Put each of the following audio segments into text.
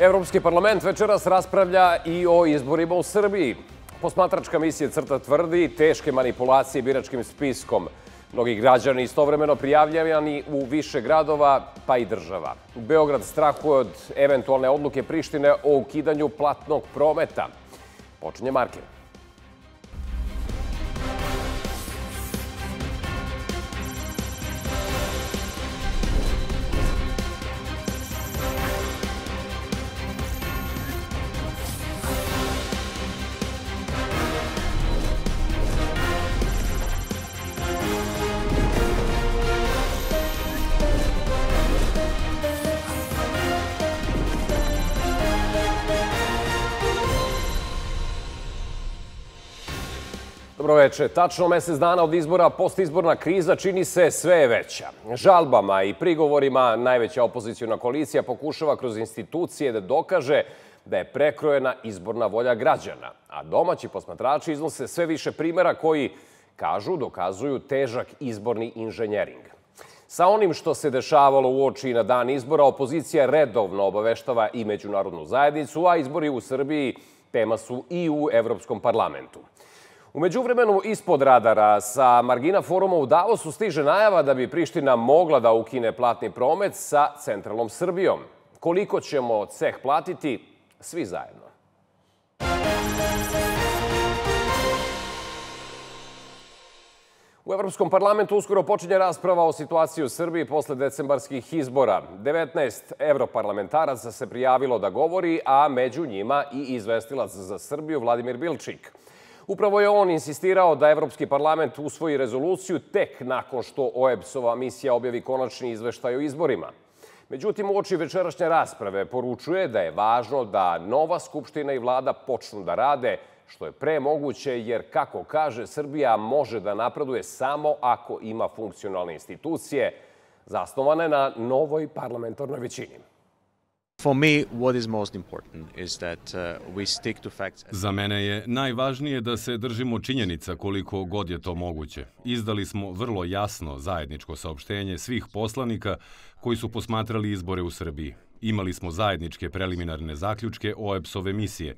Evropski parlament večeras raspravlja i o izborima u Srbiji. Posmatračka misija CRTA tvrdi teške manipulacije biračkim spiskom. Mnogi građani istovremeno prijavljavani u više gradova, pa i država. Beograd strahuje od eventualne odluke Prištine o ukidanju platnog prometa. Počinje Marker. Dobroveče. Tačno mesec dana od izbora postizborna kriza čini se sve veća. Žalbama i prigovorima najveća opoziciona koalicija pokušava kroz institucije da dokaže da je prekrojena izborna volja građana, a domaći posmatrači iznose sve više primjera koji, kažu, dokazuju težak izborni inženjering. Sa onim što se dešavalo uoči na dan izbora, opozicija redovno obaveštava i međunarodnu zajednicu, a izbori u Srbiji tema su i u Evropskom parlamentu. U međuvremenu, ispod radara sa margina foruma u Davosu stiže najava da bi Priština mogla da ukine platni promet sa centralnom Srbijom. Koliko ćemo ceh platiti? Svi zajedno. U Evropskom parlamentu uskoro počinje rasprava o situaciji u Srbiji posle decembarskih izbora. 19 evroparlamentaraca se prijavilo da govori, a među njima i izvestilac za Srbiju Vladimir Bilčík. Upravo je on insistirao da Evropski parlament usvoji rezoluciju tek nakon što OEPS-ova misija objavi konačni izveštaj o izborima. Međutim, uoči večerašnje rasprave poručuje da je važno da nova Skupština i vlada počnu da rade, što je pre moguće, jer, kako kaže, Srbija može da napreduje samo ako ima funkcionalne institucije zasnovane na novoj parlamentarnoj većini. Za mene je najvažnije da se držimo činjenica koliko god je to moguće. Izdali smo vrlo jasno zajedničko saopštenje svih poslanika koji su posmatrali izbore u Srbiji. Imali smo zajedničke preliminarne zaključke OEPS-ove misije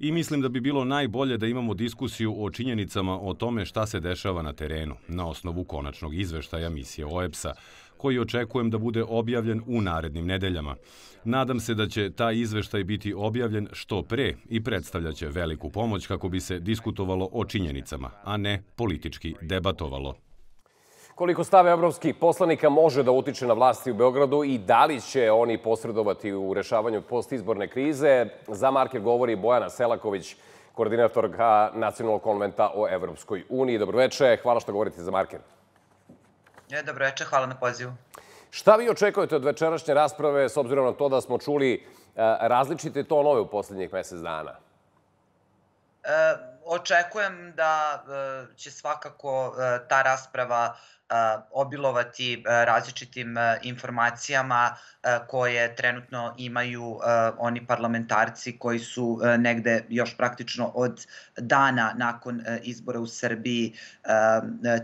i mislim da bi bilo najbolje da imamo diskusiju o činjenicama o tome šta se dešava na terenu na osnovu konačnog izveštaja misije OEPS-a, koji očekujem da bude objavljen u narednim nedeljama. Nadam se da će taj izveštaj biti objavljen što pre i predstavljaće veliku pomoć kako bi se diskutovalo o činjenicama, a ne politički debatovalo. Koliko stav evropskih poslanika može da utiče na vlasti u Beogradu i da li će oni posredovati u rešavanju postizborne krize, za Marker govori Bojana Selaković, koordinatorka Nacionalnog konventa o Evropskoj uniji. Dobroveče, hvala što govorite za Marker. Dobroveče, hvala na pozivu. Šta vi očekujete od večerašnje rasprave, s obzirom na to da smo čuli različite tonove u posljednjih mesec dana? Očekujem da će svakako ta rasprava obilovati različitim informacijama koje trenutno imaju oni parlamentarci koji su negde još praktično od dana nakon izbora u Srbiji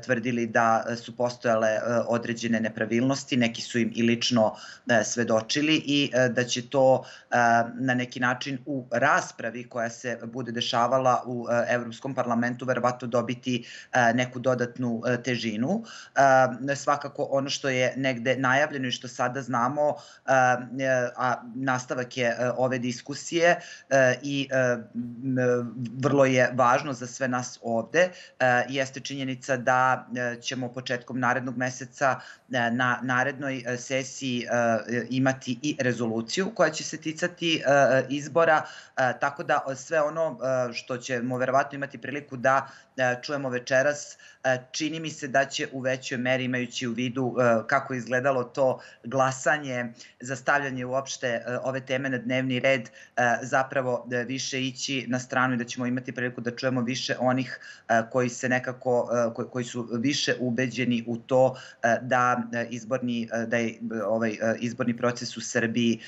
tvrdili da su postojale određene nepravilnosti, neki su im i lično svedočili i da će to na neki način u raspravi koja se bude dešavala u Evropskom parlamentu verovatno dobiti neku dodatnu težinu. Svakako ono što je negde najavljeno i što sada znamo, a nastavak je ove diskusije i vrlo je važno za sve nas ovde, jeste činjenica da ćemo početkom narednog meseca na narednoj sesiji imati i rezoluciju koja će se ticati izbora, tako da sve ono što ćemo verovatno imati priliku da čujemo večeras, čini mi se da će u većoj meri, imajući u vidu kako je izgledalo to glasanje za stavljanje uopšte ove teme na dnevni red, zapravo više ići na stranu i da ćemo imati priliku da čujemo više onih koji su više ubeđeni u to da je izborni proces u Srbiji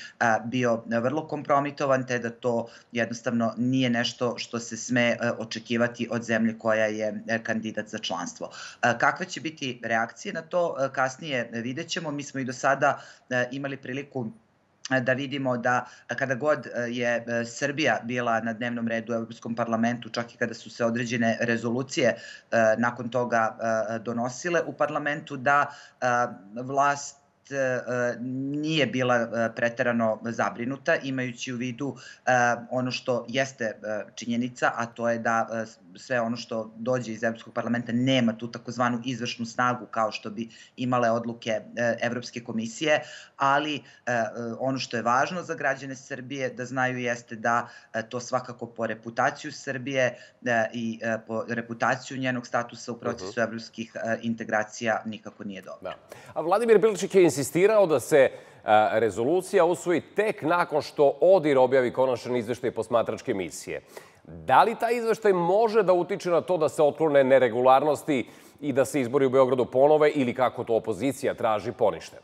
bio vrlo kompromitovan, te da to jednostavno nije nešto što se sme očekivati od zemlje koja je kandidat za članstvo. Kakve će biti reakcije na to kasnije vidjet ćemo. Mi smo i do sada imali priliku da vidimo da kada god je Srbija bila na dnevnom redu u Evropskom parlamentu, čak i kada su se određene rezolucije nakon toga donosile u parlamentu, da vlast nije bila preterano zabrinuta, imajući u vidu ono što jeste činjenica, a to je da sve ono što dođe iz Evropskog parlamenta nema tu takozvanu izvršnu snagu kao što bi imale odluke Evropske komisije, ali ono što je važno za građane Srbije da znaju jeste da to svakako po reputaciju Srbije i po reputaciju njenog statusa u procesu evropskih integracija nikako nije dobro. A Vladimir Bilčík je insistirao da se rezolucija usvoji tek nakon što ODIHR objavi konačan izveštaj posmatračke misije. Da li taj izveštaj može da utiče na to da se otklone neregularnosti i da se izbori u Beogradu ponove ili, kako to opozicija traži, ponište?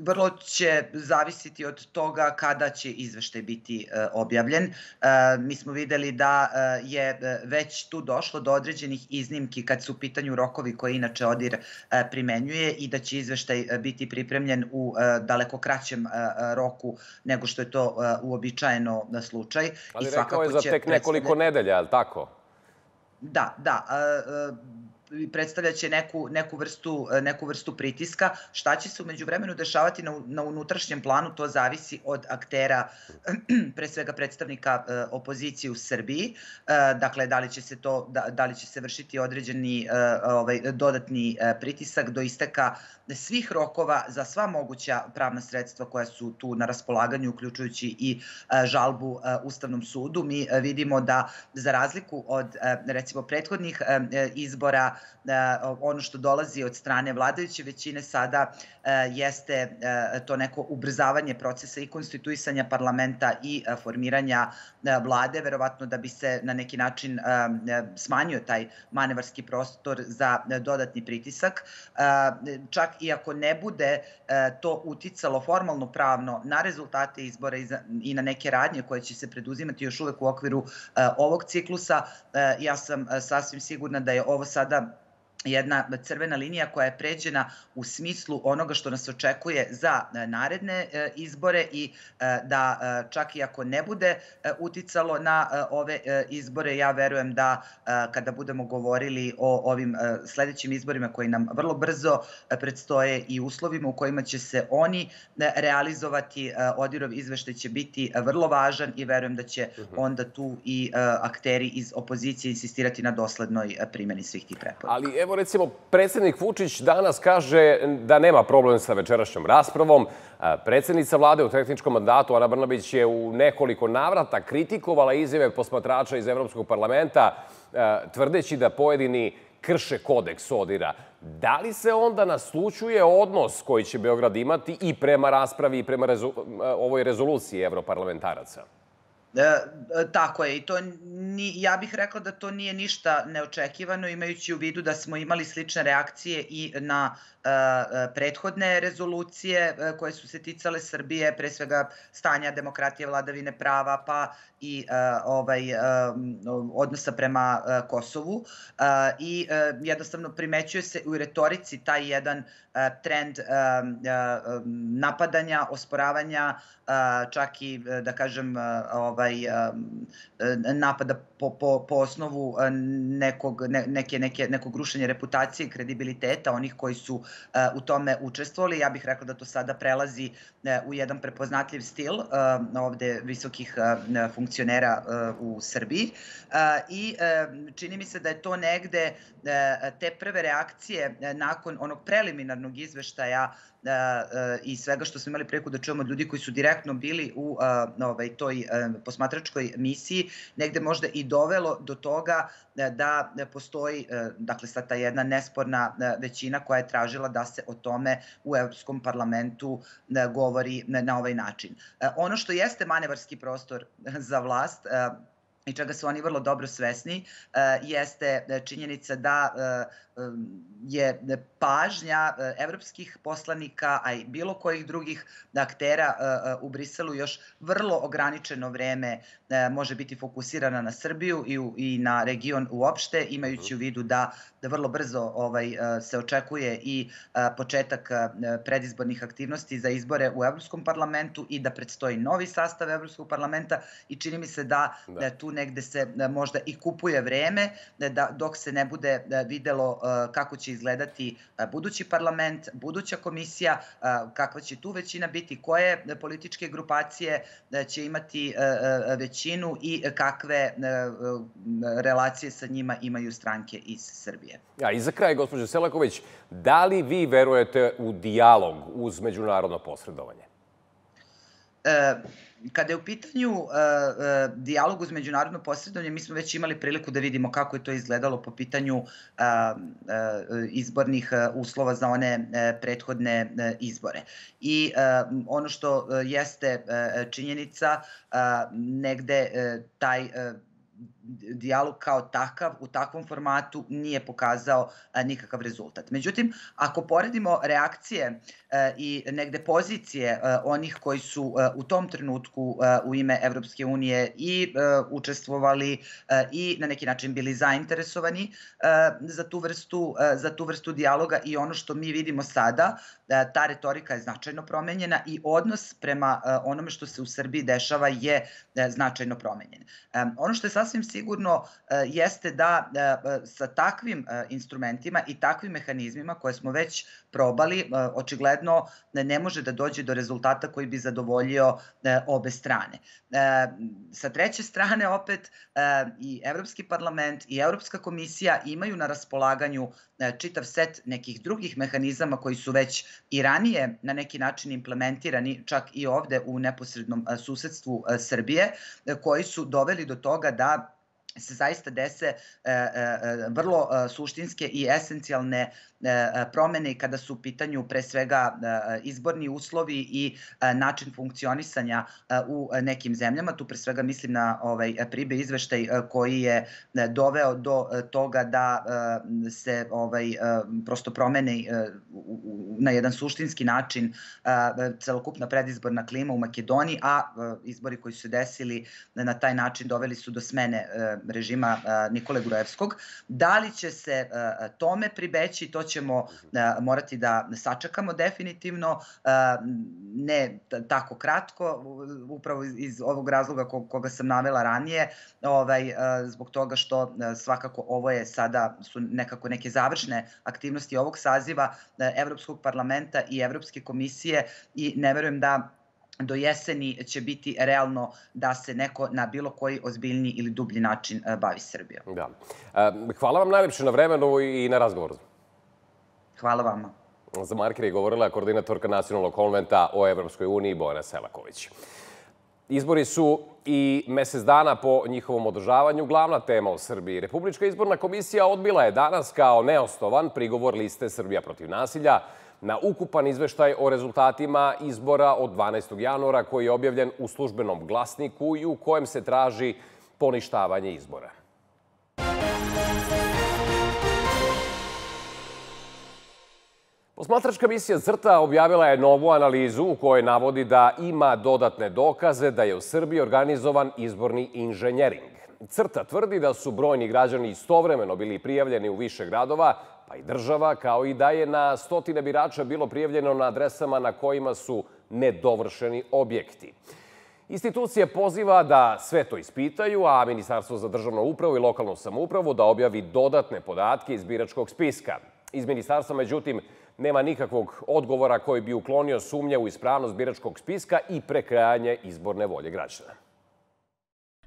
Vrlo će zavisiti od toga kada će izveštaj biti objavljen. Mi smo videli da je već tu došlo do određenih iznimki kad su u pitanju rokovi koje inače ODIHR primenjuje i da će izveštaj biti pripremljen u daleko kraćem roku nego što je to uobičajeno slučaj. Ali rekao je za tek nekoliko nedelja, je li tako? Da. Predstavljaće neku vrstu pritiska. Šta će se umeđu vremenu dešavati na unutrašnjem planu, to zavisi od aktera, pre svega predstavnika opozicije u Srbiji. Dakle, da li će se vršiti određeni dodatni pritisak do isteka svih rokova za sva moguća pravna sredstva koja su tu na raspolaganju, uključujući i žalbu Ustavnom sudu. Mi vidimo da, za razliku od, recimo, prethodnih izbora, ono što dolazi od strane vladajuće većine sada jeste to neko ubrzavanje procesa i konstituisanja parlamenta i formiranja vlade, verovatno da bi se na neki način smanjio taj manevarski prostor za dodatni pritisak. Čak i ako ne bude to uticalo formalno pravno na rezultate izbora i na neke radnje koje će se preduzimati još uvek u okviru ovog ciklusa, ja sam sasvim sigurna da je ovo sada jedna crvena linija koja je pređena u smislu onoga što nas očekuje za naredne izbore i da čak i ako ne bude uticalo na ove izbore, ja verujem da kada budemo govorili o ovim sljedećim izborima koji nam vrlo brzo predstoje i uslovima u kojima će se oni realizovati, ODIHR-ov izveštaj će biti vrlo važan i verujem da će onda tu i akteri iz opozicije insistirati na doslednoj primjeni svih tih preporuka. Ali evo, recimo, predsjednik Vučić danas kaže da nema problem sa večerašnjom raspravom. Predsjednica vlade u tehničkom mandatu, Ana Brnabić, je u nekoliko navrata kritikovala izjave posmatrača iz Evropskog parlamenta, tvrdeći da pojedini krše kodeks ODIHR-a. Da li se onda naslućuje odnos koji će Beograd imati i prema raspravi i prema ovoj rezoluciji evroparlamentaraca? Tako je, i ja bih rekla da to nije ništa neočekivano, imajući u vidu da smo imali slične reakcije i na prethodne rezolucije koje su se ticale Srbije, pre svega stanja demokratije, vladavine prava, pa i odnosa prema Kosovu. I jednostavno primećuje se u retorici taj jedan trend napadanja, osporavanja, čak i, da kažem, napada po osnovu nekog rušenja reputacije i kredibiliteta onih koji su u tome učestvovali. Ja bih rekla da to sada prelazi u jedan prepoznatljiv stil ovde visokih funkcionera u Srbiji. I čini mi se da je to negde te prve reakcije nakon onog preliminarnog izveštaja i svega što smo imali priliku da čujemo od ljudi koji su direktno bili u toj posmatračkoj misiji, negde možda i dovelo do toga da postoji, dakle, sad ta jedna nesporna većina koja je tražila da se o tome u Evropskom parlamentu govori na ovaj način. Ono što jeste manevarski prostor za vlast i čega su oni vrlo dobro svesni, jeste činjenica da je pažnja evropskih poslanika, a i bilo kojih drugih aktera u Briselu još vrlo ograničeno vreme može biti fokusirana na Srbiju i na region uopšte, imajući u vidu da vrlo brzo se očekuje i početak predizbornih aktivnosti za izbore u Evropskom parlamentu i da predstoji novi sastav Evropskog parlamenta, i čini mi se da tu negde se možda i kupuje vreme dok se ne bude videlo kako će izgledati budući parlament, buduća komisija, kakva će tu većina biti, koje političke grupacije će imati većinu i kakve relacije sa njima imaju stranke iz Srbije. I za kraj, gospođo Selaković, da li vi verujete u dijalog uz međunarodno posredovanje? Kada je u pitanju dijalog uz međunarodno posredovanje, mi smo već imali priliku da vidimo kako je to izgledalo po pitanju izbornih uslova za one prethodne izbore. I ono što jeste činjenica, negde taj dijalog kao takav, u takvom formatu, nije pokazao nikakav rezultat. Međutim, ako poredimo reakcije i negde pozicije onih koji su u tom trenutku u ime Evropske unije i učestvovali i na neki način bili zainteresovani za tu vrstu dijaloga, i ono što mi vidimo sada, ta retorika je značajno promenjena i odnos prema onome što se u Srbiji dešava je značajno promenjen. Ono što je sasvim sigurno jeste da sa takvim instrumentima i takvim mehanizmima koje smo već probali, očigledno ne može da dođe do rezultata koji bi zadovoljio obe strane. Sa treće strane, opet, i Evropski parlament i Evropska komisija imaju na raspolaganju čitav set nekih drugih mehanizama koji su već i ranije na neki način implementirani, čak i ovde u neposrednom susedstvu Srbije, koji su doveli do toga da se zaista dese vrlo suštinske i esencijalne promene kada su u pitanju pre svega izborni uslovi i način funkcionisanja u nekim zemljama. Tu pre svega mislim na Pribeov izveštaj koji je doveo do toga da se prosto promeni na jedan suštinski način celokupna predizborna klima u Makedoniji, a izbori koji su desili na taj način doveli su do smene režima Nikole Grujevskog. Da li će se tome pribeći, to ćemo morati da sačekamo definitivno, ne tako kratko, upravo iz ovog razloga koga sam navela ranije, zbog toga što svakako ovo je sada, su nekako neke završne aktivnosti ovog saziva Evropskog parlamenta i Evropske komisije, i ne verujem da do jeseni će biti realno da se neko na bilo koji ozbiljni ili dublji način bavi Srbijom. Hvala vam najlepše na vremenu i na razgovoru. Hvala vama. Za Marker je govorila koordinatorka Nacionalnog konventa o Evropskoj uniji Bojana Selaković. Izbori su i mesec dana po njihovom održavanju glavna tema u Srbiji. Republička izborna komisija odbila je danas kao neosnovan prigovor liste Srbija protiv nasilja na ukupan izveštaj o rezultatima izbora od 12. januara koji je objavljen u Službenom glasniku i u kojem se traži poništavanje izbora. Posmatračka misija CRTA objavila je novu analizu u kojoj navodi da ima dodatne dokaze da je u Srbiji organizovan izborni inženjering. CRTA tvrdi da su brojni građani istovremeno bili prijavljeni u više gradova, pa i država, kao i da je na stotine birača bilo prijavljeno na adresama na kojima su nedovršeni objekti. Institucija poziva da sve to ispitaju, a Ministarstvo za državnu upravu i lokalnu samoupravu da objavi dodatne podatke iz biračkog spiska. Iz ministarstva, međutim, nema nikakvog odgovora koji bi uklonio sumnje u ispravnost biračkog spiska i prekrajanje izborne volje građana.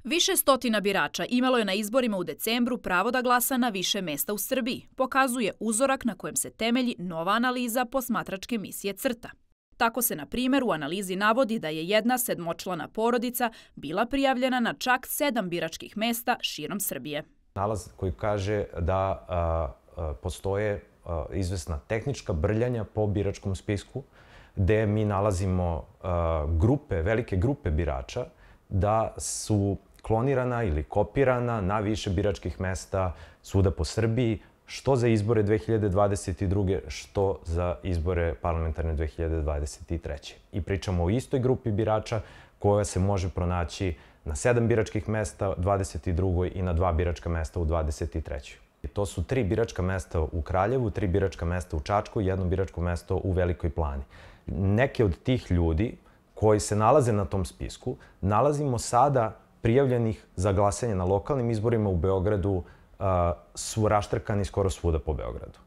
Više stotina birača imalo je na izborima u decembru pravo da glasa na više mesta u Srbiji, pokazuje uzorak na kojem se temelji nova analiza posmatračke misije CRTA. Tako se, na primjer, u analizi navodi da je jedna sedmočlana porodica bila prijavljena na čak 7 biračkih mesta širom Srbije. Nalaz koji kaže da postoje izvesna tehnička brljanja po biračkom spisku, gde mi nalazimo velike grupe birača da su klonirana ili kopirana na više biračkih mesta svuda po Srbiji, što za izbore 2022. što za izbore parlamentarne 2023. I pričamo o istoj grupi birača koja se može pronaći na 7 biračkih mesta u 22. i na 2 biračka mesta u 23. To su 3 biračka mesta u Kraljevu, 3 biračka mesta u Čačku i 1 biračko mesto u Velikoj Plani. Neke od tih ljudi koji se nalaze na tom spisku nalazimo sada prijavljenih za glasanje na lokalnim izborima u Beogradu su raštrkani skoro svuda po Beogradu.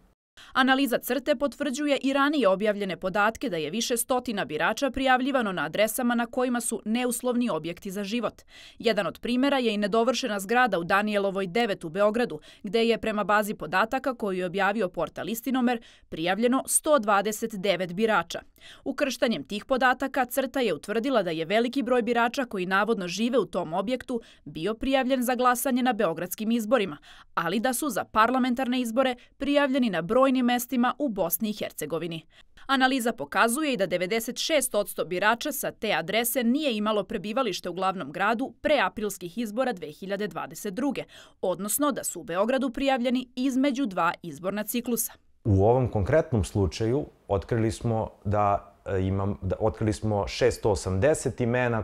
Analiza CRTE potvrđuje i ranije objavljene podatke da je više stotina birača prijavljivano na adresama na kojima su neuslovni objekti za život. Jedan od primjera je i nedovršena zgrada u Danijelovoj 9 u Beogradu, gde je prema bazi podataka koju je objavio portal Istinomer prijavljeno 129 birača. Ukrštanjem tih podataka CRTA je utvrdila da je veliki broj birača koji navodno žive u tom objektu bio prijavljen za glasanje na beogradskim izborima, ali da su za parlamentarne izbore prijavljeni na brojnim mestima u Bosni i Hercegovini. Analiza pokazuje i da 96% birača sa te adrese nije imalo prebivalište u glavnom gradu pre aprilskih izbora 2022. odnosno da su u Beogradu prijavljeni između 2 izborna ciklusa. U ovom konkretnom slučaju otkrili smo 680 imena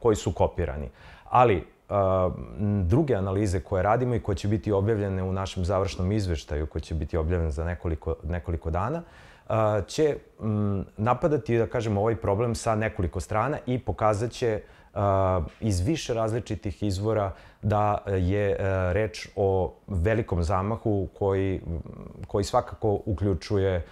koji su kopirani. Ali druge analize koje radimo i koje će biti objavljene u našem završnom izveštaju, koji će biti objavljen za nekoliko dana, će napadati, da kažemo, ovaj problem sa nekoliko strana i pokazat će iz više različitih izvora da je reč o velikom zamahu koji svakako uključuje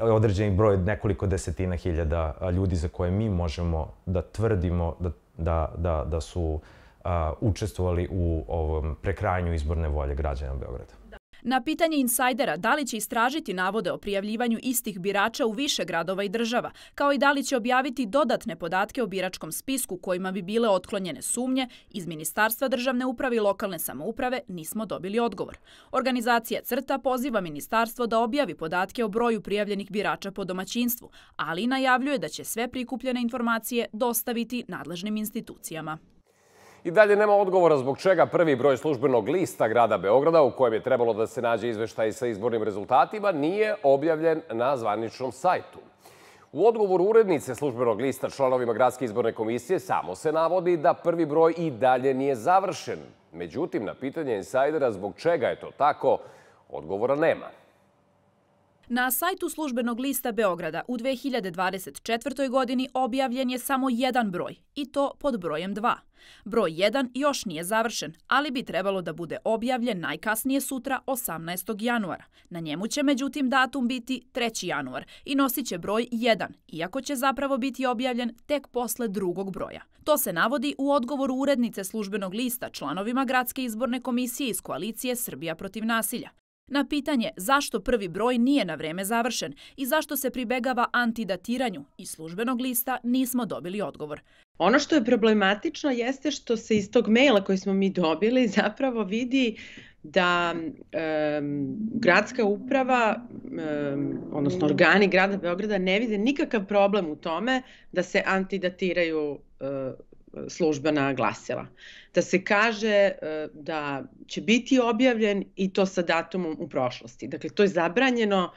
određeni broj nekoliko desetina hiljada ljudi za koje mi možemo da tvrdimo da su učestvovali u ovom prekrajanju izborne volje građana Beograda. Na pitanje Insajdera da li će istražiti navode o prijavljivanju istih birača u više gradova i država, kao i da li će objaviti dodatne podatke o biračkom spisku kojima bi bile otklonjene sumnje, iz Ministarstva državne uprave i lokalne samouprave nismo dobili odgovor. Organizacija CRTA poziva ministarstvo da objavi podatke o broju prijavljenih birača po domaćinstvu, ali najavljuje da će sve prikupljene informacije dostaviti nadležnim institucijama. I dalje nema odgovora zbog čega prvi broj službenog lista grada Beograda, u kojem je trebalo da se nađe izveštaj sa izbornim rezultatima, nije objavljen na zvaničnom sajtu. U odgovoru urednice službenog lista članovima Gradske izborne komisije samo se navodi da prvi broj i dalje nije završen. Međutim, na pitanje Insajdera zbog čega je to tako, odgovora nema. Na sajtu službenog lista Beograda u 2024. godini objavljen je samo jedan broj, i to pod brojem 2. Broj 1 još nije završen, ali bi trebalo da bude objavljen najkasnije sutra 18. januara. Na njemu će međutim datum biti 3. januar i nosit će broj 1, iako će zapravo biti objavljen tek posle drugog broja. To se navodi u odgovoru urednice službenog lista članovima Gradske izborne komisije iz koalicije Srbija protiv nasilja. Na pitanje zašto prvi broj nije na vreme završen i zašto se pribegava antidatiranju iz službenog lista nismo dobili odgovor. Ono što je problematično jeste što se iz tog maila koji smo mi dobili zapravo vidi da gradska uprava, odnosno organi grada Beograda, ne vide nikakav problem u tome da se antidatiraju službena glasila. Da se kaže da će biti objavljen i to sa datumom u prošlosti. Dakle, to je zabranjeno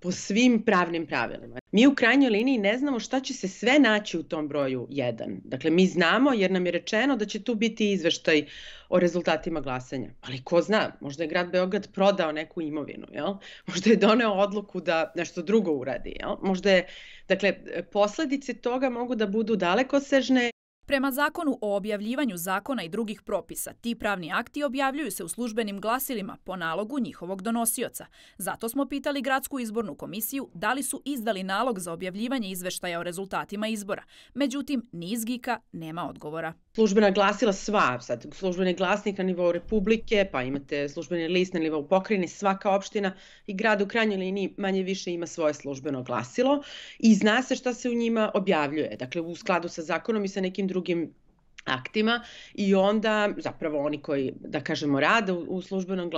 po svim pravnim pravilima. Mi u krajnjoj liniji ne znamo šta će se sve naći u tom broju 1. Dakle, mi znamo jer nam je rečeno da će tu biti izveštaj o rezultatima glasanja. Ali ko zna, možda je grad Beograd prodao neku imovinu, jel? Možda je doneo odluku da nešto drugo uradi, jel? Možda je, dakle, posledice toga mogu da budu dalekosežne. Prema zakonu o objavljivanju zakona i drugih propisa, ti pravni akti objavljuju se u službenim glasilima po nalogu njihovog donosioca. Zato smo pitali Gradsku izbornu komisiju da li su izdali nalog za objavljivanje izveštaja o rezultatima izbora. Međutim, ni iz GIK-a nema odgovora. Službena glasila sva, sad službeni glasnik na nivou Republike, pa imate službeni list na nivou pokrajine, svaka opština i grad u krajnjoj liniji manje više ima svoje službeno glasilo i zna se šta se u njima objavljuje. Dakle, u skladu sa zakonom i sa nekim drugim aktima i onda zapravo oni koji, da kažemo, rade u službenom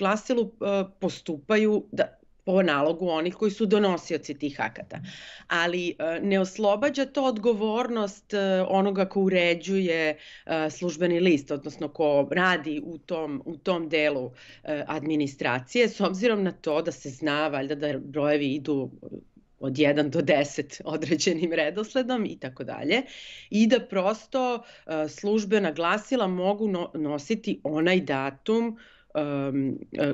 glasilu postupaju po nalogu onih koji su donosioci tih akata. Ali ne oslobađa to odgovornost onoga ko uređuje službeni list, odnosno ko radi u tom delu administracije, s obzirom na to da se zna valjda da brojevi idu od 1 do 10 određenim redosledom i tako dalje, i da prosto službena glasila mogu nositi onaj datum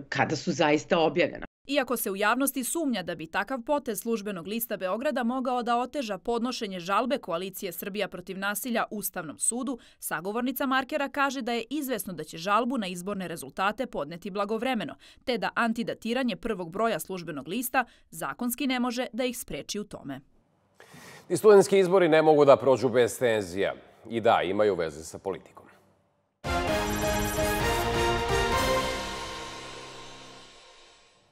kada su zaista objavljena. Iako se u javnosti sumnja da bi takav potez službenog lista Beograda mogao da oteža podnošenje žalbe koalicije Srbija protiv nasilja Ustavnom sudu, sagovornica Markera kaže da je izvesno da će žalbu na izborne rezultate podneti blagovremeno, te da antidatiranje prvog broja službenog lista zakonski ne može da ih spreči u tome. Ni studentski izbori ne mogu da prođu bez tenzija. I da, imaju veze sa politikom.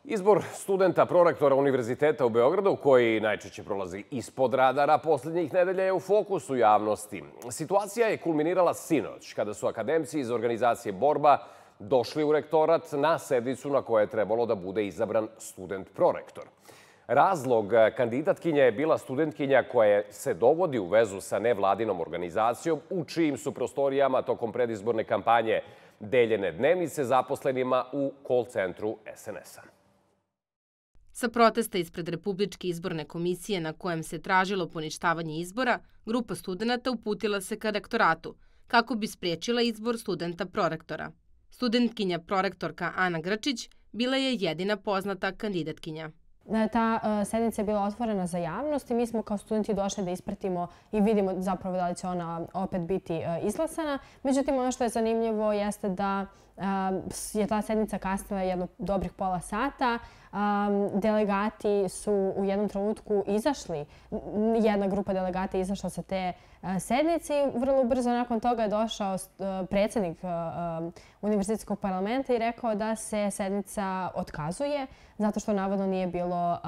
Izbor studenta prorektora Univerziteta u Beogradu, koji najčešće prolazi ispod radara posljednjih nedelja, je u fokusu javnosti. Situacija je kulminirala sinoć, kada su akademci iz organizacije Borba došli u rektorat na sednicu na kojoj je trebalo da bude izabran student prorektor. Razlog kandidatkinja je bila studentkinja koja se dovodi u vezu sa nevladinom organizacijom, u čijim su prostorijama tokom predizborne kampanje deljene dnevnice zaposlenima u call centru SNS-a. Sa protesta ispred Republičke izborne komisije na kojem se tražilo poništavanje izbora, grupa studenta uputila se ka rektoratu kako bi spriječila izbor studenta prorektora. Studentkinja prorektorka Ana Gračić bila je jedina poznata kandidatkinja. Ta sednica je bila otvorena za javnost i mi smo kao studenti došli da ispratimo i vidimo zapravo da li će ona opet biti izglasana. Međutim, ono što je zanimljivo jeste da je ta sednica kasnila jedno dobrih pola sata. Delegati su u jednom trenutku izašli, jedna grupa delegata je izašla sa te sednice i vrlo brzo nakon toga je došao predsjednik Univerzitetskog parlamenta i rekao da se sednica otkazuje zato što navodno nije bilo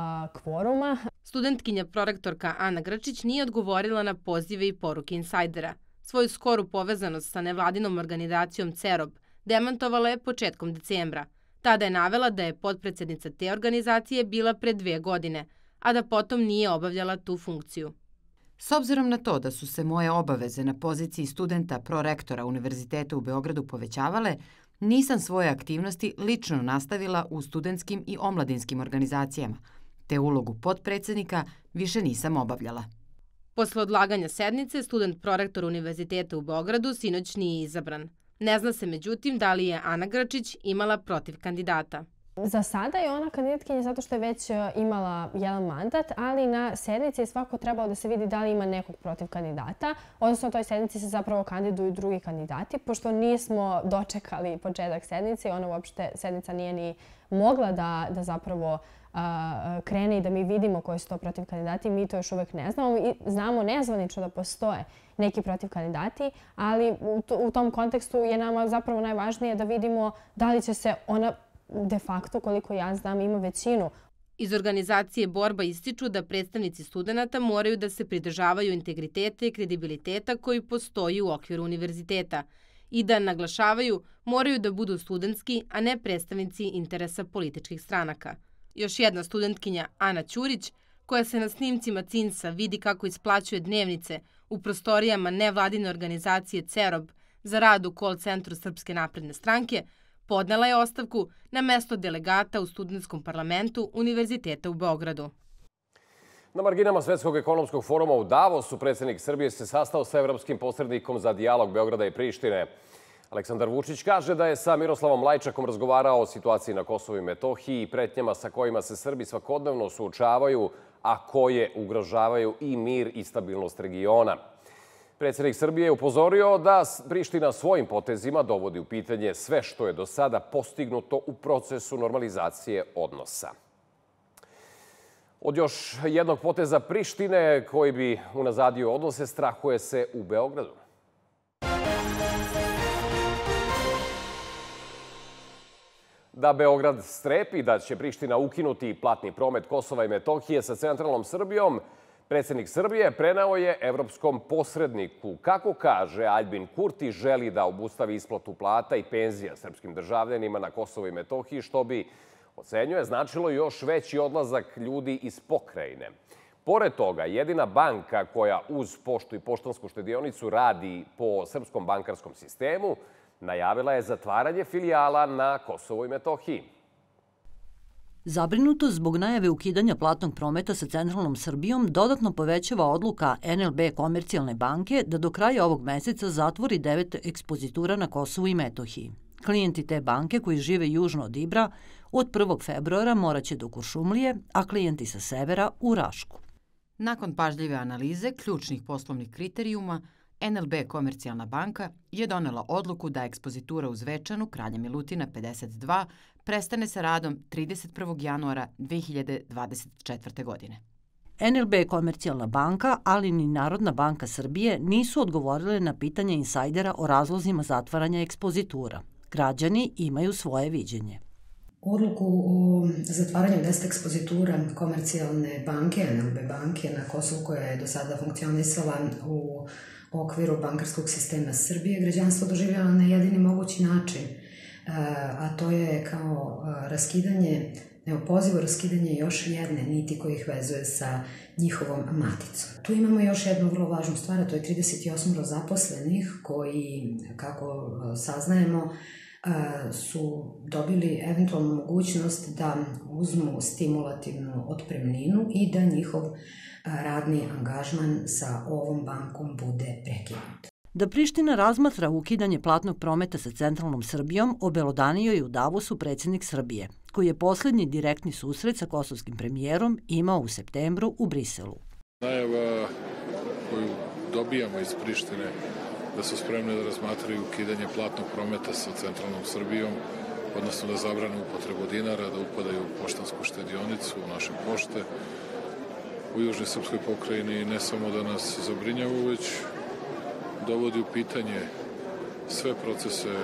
kvoruma. Studentkinja prorektorka Ana Grčić nije odgovorila na pozive i poruke insajdera. Svoju skoru povezanost sa nevladinom organizacijom CEROB demantovala je početkom decembra. Tada je navela da je potpredsjednica te organizacije bila pre 2 godine, a da potom nije obavljala tu funkciju. S obzirom na to da su se moje obaveze na poziciji studenta prorektora Univerziteta u Beogradu povećavale, nisam svoje aktivnosti lično nastavila u studentskim i omladinskim organizacijama, te ulogu potpredsjednika više nisam obavljala. Posle odlaganja sednice, student prorektor Univerziteta u Beogradu sinoć nije izabran. Ne zna se, međutim, da li je Ana Gračić imala protiv kandidata. Za sada je ona kandidatkinja zato što je već imala jedan mandat, ali na sednici je svako trebalo da se vidi da li ima nekog protiv kandidata. Odnosno, na toj sednici se zapravo kandiduju drugi kandidati, pošto nismo dočekali početak sednice i ona uopšte sednica nije ni mogla da zapravo krene i da mi vidimo koji su to protiv kandidati. Mi to još uvek ne znamo i znamo nezvanično da postoje neki protiv kandidati, ali u tom kontekstu je nama zapravo najvažnije da vidimo da li će se ona de facto, koliko ja znam, ima većinu. Iz organizacije Borba ističu da predstavnici studenta moraju da se pridržavaju integriteta i kredibiliteta koji postoji u okviru univerziteta i da, naglašavaju, moraju da budu studentski, a ne predstavnici interesa političkih stranaka. Još jedna studentkinja, Ana Ćurić, koja se na snimcima CINS-a vidi kako isplaćuje dnevnice u prostorijama nevladine organizacije CEROB za rad u call centru Srpske napredne stranke, podnela je ostavku na mesto delegata u Studentskom parlamentu Univerziteta u Beogradu. Na marginama Svetskog ekonomskog foruma u Davosu predsjednik Srbije se sastao sa evropskim posrednikom za dijalog Beograda i Prištine. Aleksandar Vučić kaže da je sa Miroslavom Lajčakom razgovarao o situaciji na Kosovu i Metohiji i pretnjama sa kojima se Srbi svakodnevno suočavaju, a koje ugrožavaju i mir i stabilnost regiona. Predsjednik Srbije je upozorio da Priština svojim potezima dovodi u pitanje sve što je do sada postignuto u procesu normalizacije odnosa. Od još jednog poteza Prištine koji bi unazadio odnose strahuje se u Beogradu. Da Beograd strepi da će Priština ukinuti platni promet Kosova i Metohije sa centralnom Srbijom, predsjednik Srbije prenao je evropskom posredniku. Kako kaže, Albin Kurti želi da obustavi isplatu plata i penzija srpskim državljanima na Kosovo i Metohiji, što bi ocenjuje značilo još veći odlazak ljudi iz pokrajine. Pored toga, jedina banka koja uz poštu i poštansku štedionicu radi po srpskom bankarskom sistemu najavila je zatvaranje filijala na Kosovu i Metohiji. Zabrinutost zbog najave ukidanja platnog prometa sa centralnom Srbijom dodatno povećava odluka NLB Komercijalne banke da do kraja ovog meseca zatvori 9 ekspozitura na Kosovu i Metohiji. Klijenti te banke koji žive južno od Ibra od 1. februara moraće do Kuršumlije, a klijenti sa severa u Rašku. Nakon pažljive analize ključnih poslovnih kriterijuma, NLB Komercijalna banka je donela odluku da ekspozitura u Zvečanu, Kralja Milutina 52, prestane sa radom 31. januara 2024. godine. NLB Komercijalna banka, ali ni Narodna banka Srbije nisu odgovorile na pitanje insajdera o razlozima zatvaranja ekspozitura. Građani imaju svoje viđenje. Odluku o zatvaranju 10 ekspozitura Komercijalne banke, NLB banke na Kosovu koja je do sada funkcionisala u okviru bankarskog sistema Srbije, građanstvo doživljava na jedini mogući način, a to je kao raskidanje, neopozivo raskidanje još jedne niti koji ih vezuje sa njihovom maticom. Tu imamo još jednu vrlo važnu stvar, a to je 38 zaposlenih koji, kako saznajemo, su dobili eventualnu mogućnost da uzmu stimulativnu otpremninu i da njihov radni angažman sa ovom bankom bude prekinut. Da Priština razmatra ukidanje platnog prometa sa centralnom Srbijom obelodanio je u Davosu predsjednik Srbije, koji je posljednji direktni susret sa kosovskim premijerom imao u septembru u Briselu. Najava koju dobijamo iz Prištine da su spremne da razmatraju ukidanje platnog prometa sa centralnom Srbijom, odnosno da zabrane upotrebu dinara, da upadaju u poštansku štedionicu, u naše pošte, u južnoj srpskoj pokrajini ne samo da nas zabrinjava, već dovodi u pitanje sve procese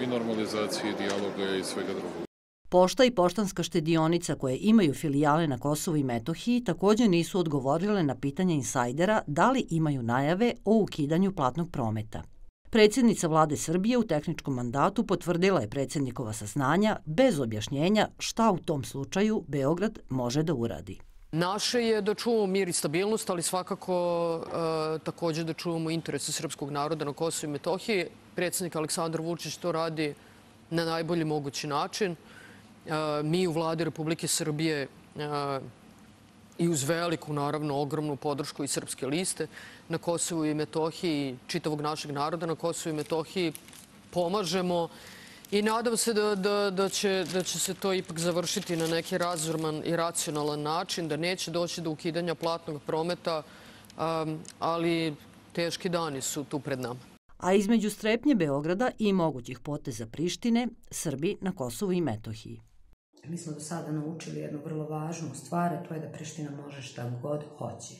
i normalizacije, dijaloga i svega drugog. Pošta i poštanska štedionica koje imaju filijale na Kosovu i Metohiji također nisu odgovorile na pitanje insajdera da li imaju najave o ukidanju platnog prometa. Predsjednica vlade Srbije u tehničkom mandatu potvrdila je predsjednikova saznanja bez objašnjenja šta u tom slučaju Beograd može da uradi. Naše je da čuvamo mir i stabilnost, ali svakako također da čuvamo interese srpskog naroda na Kosovu i Metohiji. Predsjednik Aleksandar Vučić to radi na najbolji mogući način. Mi u vladi Republike Srbije i uz veliku, naravno, ogromnu podršku i Srpske liste na Kosovu i Metohiji, čitavog našeg naroda na Kosovu i Metohiji pomažemo i nadam se da će se to ipak završiti na neki razuman i racionalan način, da neće doći do ukidanja platnog prometa, ali teški dani su tu pred nama. A između strepnje Beograda i mogućih poteza Prištine, Srbi na Kosovu i Metohiji. Mi smo do sada naučili jednu vrlo važnu stvar, a to je da Priština može šta god hoće.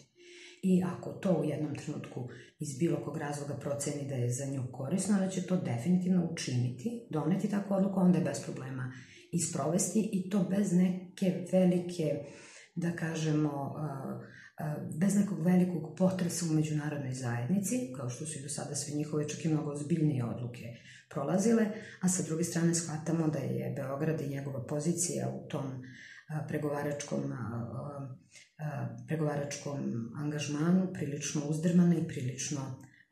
I ako to u jednom trenutku iz bilo kog razloga proceni da je za nju korisno, ona će to definitivno učiniti, doneti takvu odluku, onda je bez problema isprovesti i to bez neke velike, da kažemo, bez nekog velikog potresa u međunarodnoj zajednici, kao što su i do sada sve njihove čak i mnogo ozbiljnije odluke prolazile, a sa druge strane shvatamo da je Beograd i njegova pozicija u tom pregovaračkom angažmanu prilično uzdrmana i prilično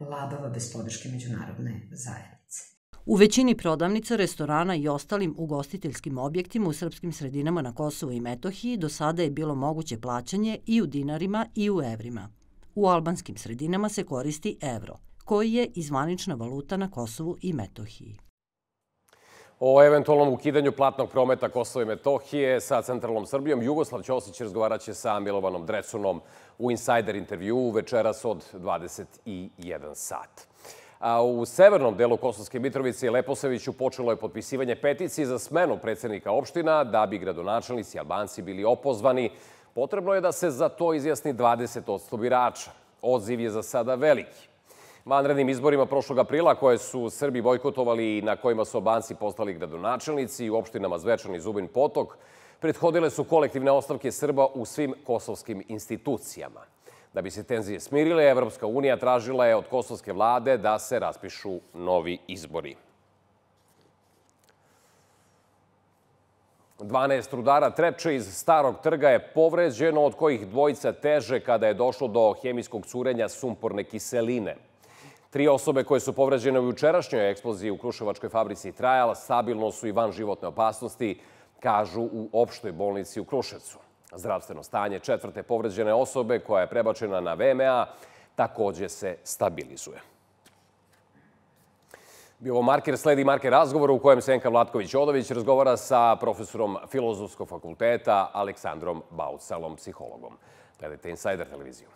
labava bez podrške međunarodne zajednice. U većini prodavnica, restorana i ostalim ugostiteljskim objektima u srpskim sredinama na Kosovu i Metohiji do sada je bilo moguće plaćanje i u dinarima i u evrima. U albanskim sredinama se koristi evro, koji je zvanična valuta na Kosovu i Metohiji. O eventualnom ukidanju platnog prometa Kosova i Metohije sa centralnom Srbijom Jugoslav Ćosić razgovaraće sa Milovanom Drecunom u Insider intervjuu večeras od 21 sat. A u severnom delu Kosovske Mitrovice i Leposaviću počelo je potpisivanje peticije za smenu predsjednika opština. Da bi gradonačelnici Albanci bili opozvani, potrebno je da se za to izjasni 20% birača. Odziv je za sada veliki. Vanrednim izborima prošlog aprila koje su Srbi bojkotovali i na kojima su Albanci postali gradonačelnici u opštinama Zvečan i Zubin Potok prethodile su kolektivne ostavke Srba u svim kosovskim institucijama. Da bi se tenzije smirile, Evropska unija tražila je od kosovske vlade da se raspišu novi izbori. 12 rudara Trepče iz Starog trga je povređeno, od kojih dvojica teže kada je došlo do hemijskog curenja sumporne kiseline. Tri osobe koje su povređene u jučerašnjoj eksploziji u Kruševačkoj fabrici Trajal stabilno su i van životne opasnosti, kažu u opštoj bolnici u Kruševcu. Zdravstveno stanje četvrte povređene osobe koja je prebačena na VMA također se stabilizuje. Ovo Marker sledi Marker razgovor u kojem se Senka Vlatković-Odović razgovara sa profesorom Filozofskog fakulteta Aleksandrom Bautsalom, psihologom. Gledajte Insajder televiziju.